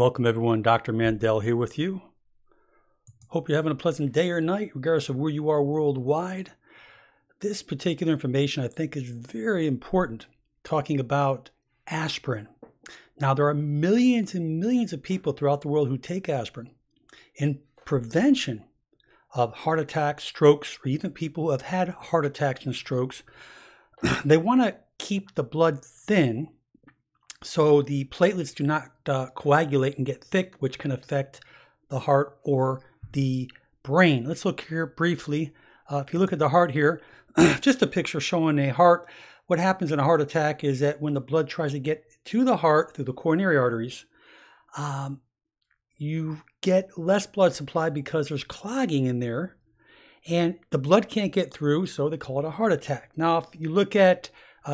Welcome everyone, Dr. Mandell here with you. Hope you're having a pleasant day or night, regardless of where you are worldwide. This particular information I think is very important, talking about aspirin. Now there are millions and millions of people throughout the world who take aspirin in prevention of heart attacks, strokes, or even people who have had heart attacks and strokes. They want to keep the blood thin so the platelets do not coagulate and get thick, which can affect the heart or the brain. Let's look here briefly. If you look at the heart here, just a picture showing a heart. What happens in a heart attack is that when the blood tries to get to the heart through the coronary arteries, you get less blood supply because there's clogging in there, and the blood can't get through, so they call it a heart attack. Now, if you look at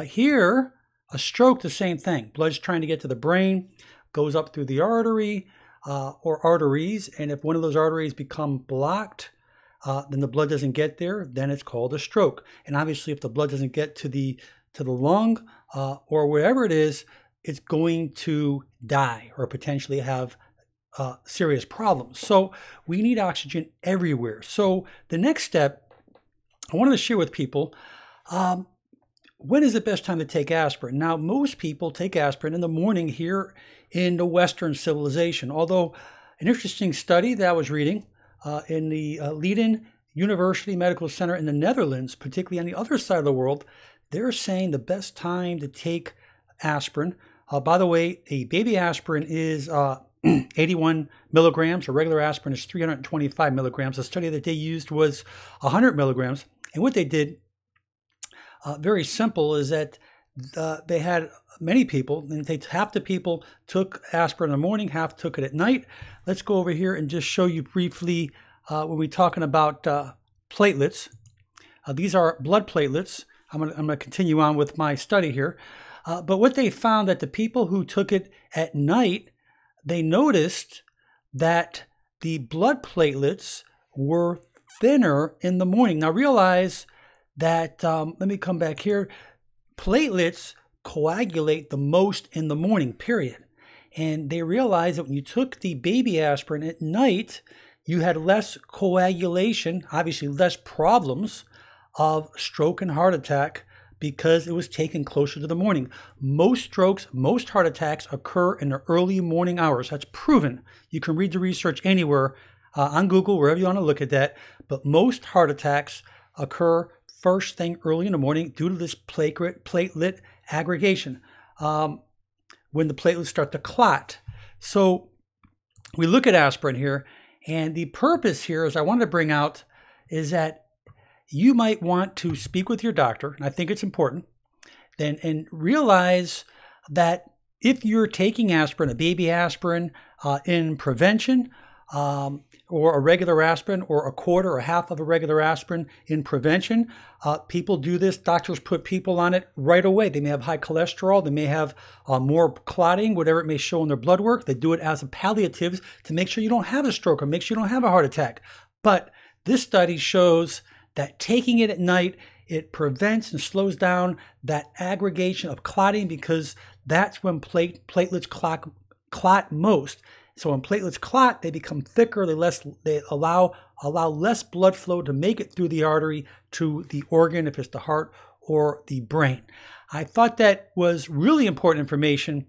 here, a stroke, the same thing. Blood's trying to get to the brain, goes up through the artery or arteries, and if one of those arteries become blocked, then the blood doesn't get there, then it's called a stroke. And obviously, if the blood doesn't get to the lung or wherever it is, it's going to die or potentially have serious problems. So we need oxygen everywhere. So the next step I wanted to share with people, when is the best time to take aspirin? Now, most people take aspirin in the morning here in the Western civilization, although an interesting study that I was reading in the Leiden University Medical Center in the Netherlands, particularly on the other side of the world, they're saying the best time to take aspirin. By the way, a baby aspirin is 81 milligrams, or regular aspirin is 325 milligrams. The study that they used was 100 milligrams. And what they did, very simple, is that they had many people, and half the people took aspirin in the morning, half took it at night. Let's go over here and just show you briefly when we're talking about platelets. These are blood platelets. I'm going to continue on with my study here. But what they found, that the people who took it at night, they noticed that the blood platelets were thinner in the morning. Now realize that, let me come back here, platelets coagulate the most in the morning, period. And they realized that when you took the baby aspirin at night, you had less coagulation, obviously less problems of stroke and heart attack, because it was taken closer to the morning. Most strokes, most heart attacks occur in the early morning hours. That's proven. You can read the research anywhere on Google, wherever you want to look at that. But most heart attacks occur first thing early in the morning due to this platelet aggregation, when the platelets start to clot. So we look at aspirin here, and the purpose here is I wanted to bring out is that you might want to speak with your doctor, and I think it's important, and realize that if you're taking aspirin, a baby aspirin in prevention, or a regular aspirin, or a quarter or half of a regular aspirin in prevention, people do this. Doctors put people on it right away. They may have high cholesterol. They may have more clotting, whatever it may show in their blood work. They do it as a palliatives to make sure you don't have a stroke or make sure you don't have a heart attack. But this study shows that taking it at night, it prevents and slows down that aggregation of clotting, because that's when platelets clot most. So when platelets clot, they become thicker, they allow less blood flow to make it through the artery to the organ, if it's the heart or the brain. I thought that was really important information,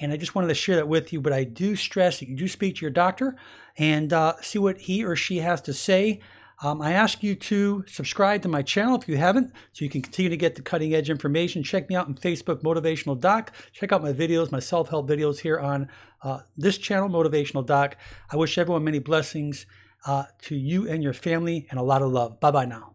and I just wanted to share that with you, but I do stress that you do speak to your doctor and see what he or she has to say. I ask you to subscribe to my channel if you haven't, so you can continue to get the cutting edge information. Check me out on Facebook, Motivational Doc. Check out my videos, my self-help videos here on this channel, Motivational Doc. I wish everyone many blessings to you and your family, and a lot of love. Bye-bye now.